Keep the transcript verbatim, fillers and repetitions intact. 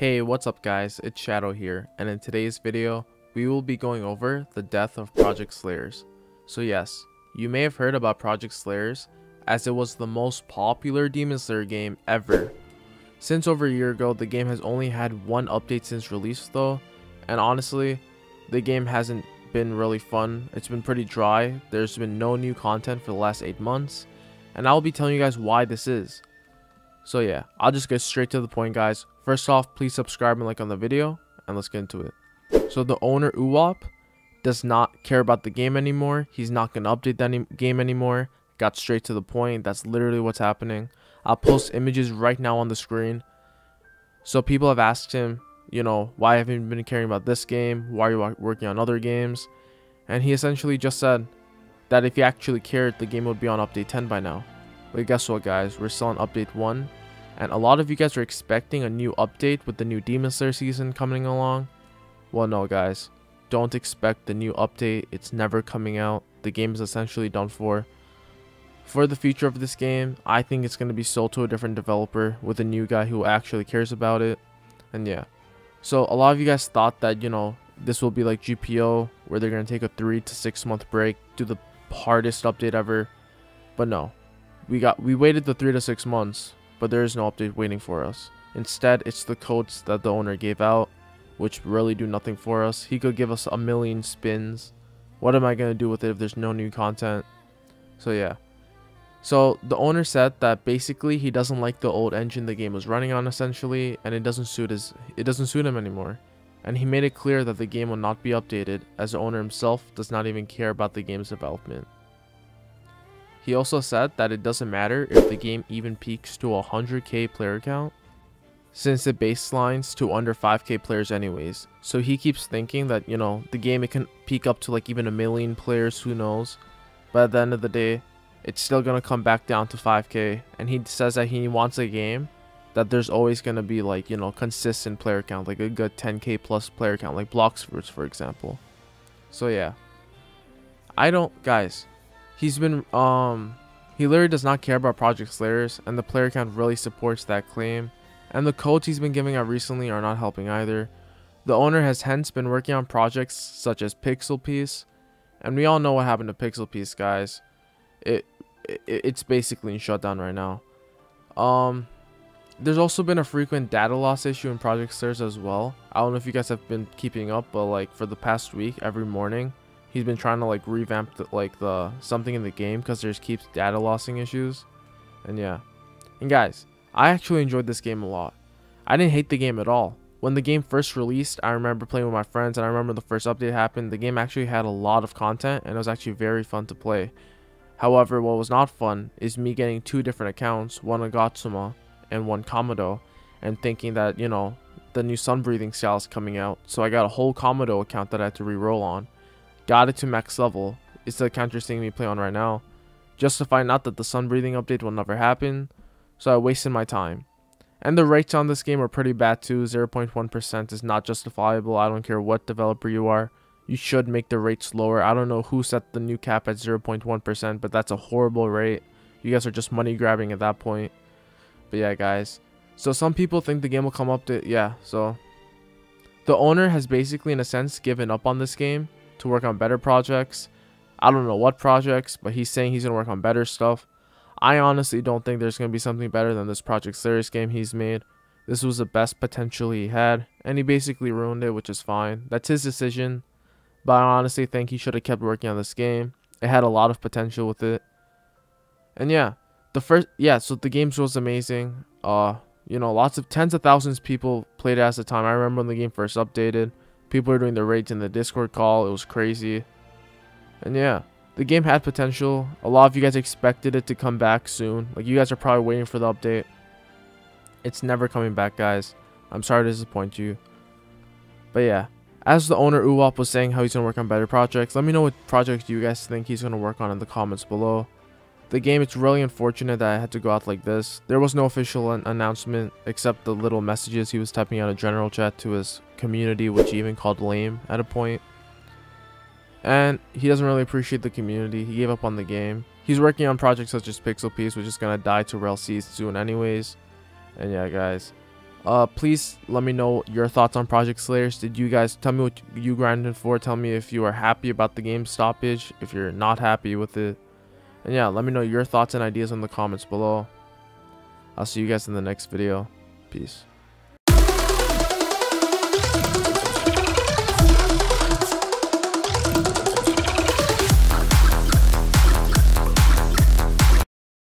Hey, what's up guys, it's Shadow here, and in today's video we will be going over the death of Project Slayers. So yes, you may have heard about Project Slayers as it was the most popular Demon Slayer game ever. Since over a year ago, the game has only had one update since release though, and honestly the game hasn't been really fun. It's been pretty dry. There's been no new content for the last eight months, and I'll be telling you guys why this is. So yeah, I'll just get straight to the point guys. First off, please subscribe and like on the video, and let's get into it. So the owner, Uwop, does not care about the game anymore. He's not going to update that any game anymore. Got straight to the point. That's literally what's happening. I'll post images right now on the screen. So people have asked him, you know, why haven't you been caring about this game? Why are you working on other games? And he essentially just said that if he actually cared, the game would be on update ten by now. But guess what guys, we're still on update one, and a lot of you guys are expecting a new update with the new Demon Slayer season coming along. Well no guys, don't expect the new update, it's never coming out. The game is essentially done for. For the future of this game, I think it's going to be sold to a different developer with a new guy who actually cares about it. And yeah, so a lot of you guys thought that, you know, this will be like G P O where they're going to take a three to six month break, do the hardest update ever, but no. We got we waited the three to six months, but there is no update waiting for us. Instead, it's the codes that the owner gave out, which really do nothing for us. He could give us a million spins. What am I gonna do with it if there's no new content? So yeah. So the owner said that basically he doesn't like the old engine the game was running on essentially, and it doesn't suit his it doesn't suit him anymore. And he made it clear that the game will not be updated, as the owner himself does not even care about the game's development. He also said that it doesn't matter if the game even peaks to a one hundred K player count, since it baselines to under five K players anyways. So he keeps thinking that, you know, the game, it can peak up to like even a million players, who knows. But at the end of the day, it's still going to come back down to five K. And he says that he wants a game that there's always going to be like, you know, consistent player count, like a good ten K plus player count, like Blox Fruits, for example. So yeah, I don't, guys. He's been, um, he literally does not care about Project Slayers, and the player count really supports that claim, and the codes he's been giving out recently are not helping either. The owner has hence been working on projects such as Pixel Piece, and we all know what happened to Pixel Piece, guys. It, it it's basically in shutdown right now. Um, there's also been a frequent data loss issue in Project Slayers as well. I don't know if you guys have been keeping up, but like for the past week, every morning, he's been trying to like revamp the, like the something in the game because there's keeps data lossing issues. And yeah. And guys, I actually enjoyed this game a lot. I didn't hate the game at all. When the game first released, I remember playing with my friends, and I remember the first update happened. The game actually had a lot of content, and it was actually very fun to play. However, what was not fun is me getting two different accounts, one Agatsuma and one Komodo, and thinking that, you know, the new sun breathing style is coming out. So I got a whole Komodo account that I had to reroll on. Got it to max level. It's the account you're seeing me play on right now. Just to find out that the sun breathing update will never happen. So I wasted my time. And the rates on this game are pretty bad too. zero point one percent is not justifiable. I don't care what developer you are. You should make the rates lower. I don't know who set the new cap at zero point one percent. But that's a horrible rate. You guys are just money grabbing at that point. But yeah guys. So some people think the game will come up to... Yeah, so... The owner has basically in a sense given up on this game to work on better projects. I don't know what projects, but he's saying he's gonna work on better stuff. I honestly don't think there's gonna be something better than this Project Slayers game he's made. This was the best potential he had, and he basically ruined it, which is fine. That's his decision, but I honestly think he should have kept working on this game. It had a lot of potential with it. And yeah, the first yeah, so the game was amazing. Uh, you know, lots of tens of thousands of people played it at the time. I remember when the game first updated. People were doing the raids in the Discord call. It was crazy. And yeah, the game had potential. A lot of you guys expected it to come back soon. Like, you guys are probably waiting for the update. It's never coming back, guys. I'm sorry to disappoint you. But yeah, as the owner, Uwop, was saying how he's going to work on better projects, let me know what projects you guys think he's going to work on in the comments below. The game, it's really unfortunate that I had to go out like this. There was no official an announcement except the little messages he was typing out in general chat to his community, which he even called lame at a point. And he doesn't really appreciate the community. He gave up on the game. He's working on projects such as Pixel Piece, which is going to die to R L C soon anyways. And yeah, guys. Uh, please let me know your thoughts on Project Slayers. Did you guys tell me what you grinded for? Tell me if you are happy about the game stoppage, if you're not happy with it. And yeah, let me know your thoughts and ideas in the comments below. I'll see you guys in the next video. Peace.